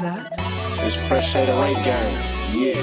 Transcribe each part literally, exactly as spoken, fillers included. That is Fresh eight oh eight Gang. Yeah.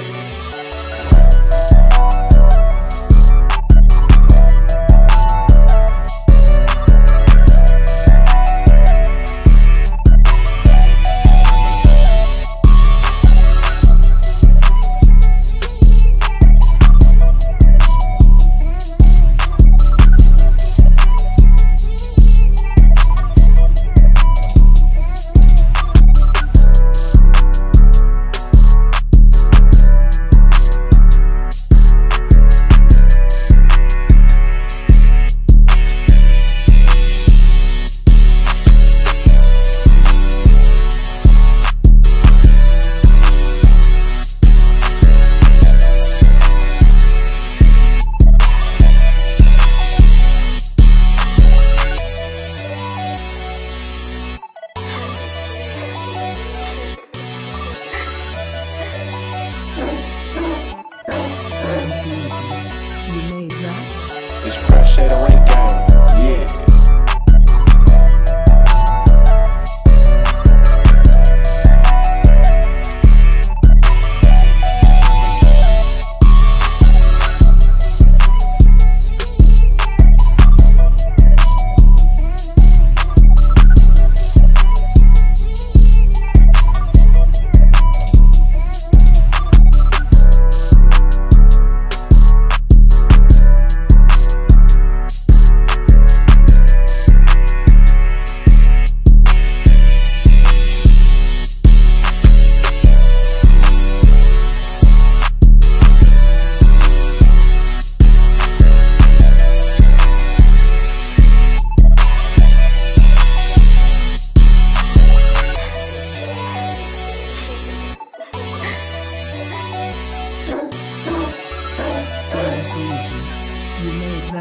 It's Fresh eight oh eight Gang. Yeah.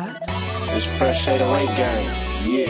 That is Fresh eight oh eight Gang. Yeah.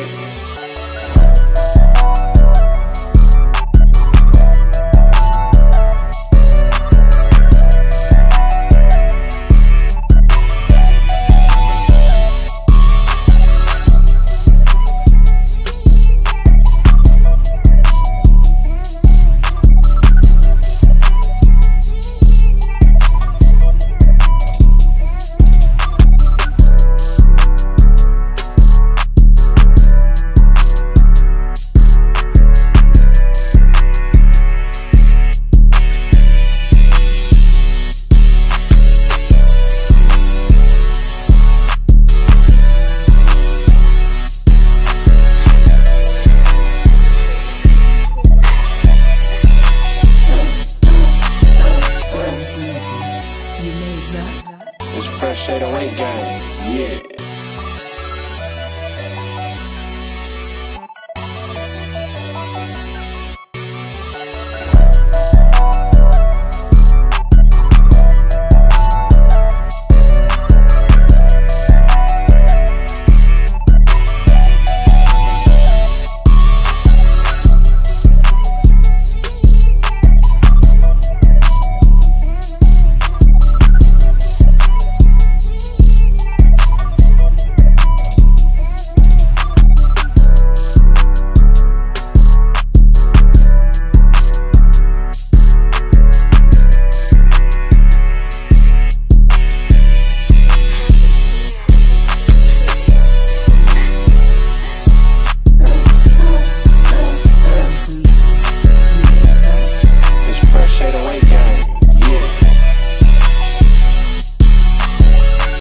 It's Fresh eight oh eight Gang. Yeah.